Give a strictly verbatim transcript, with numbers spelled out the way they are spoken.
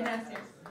Muchas gracias.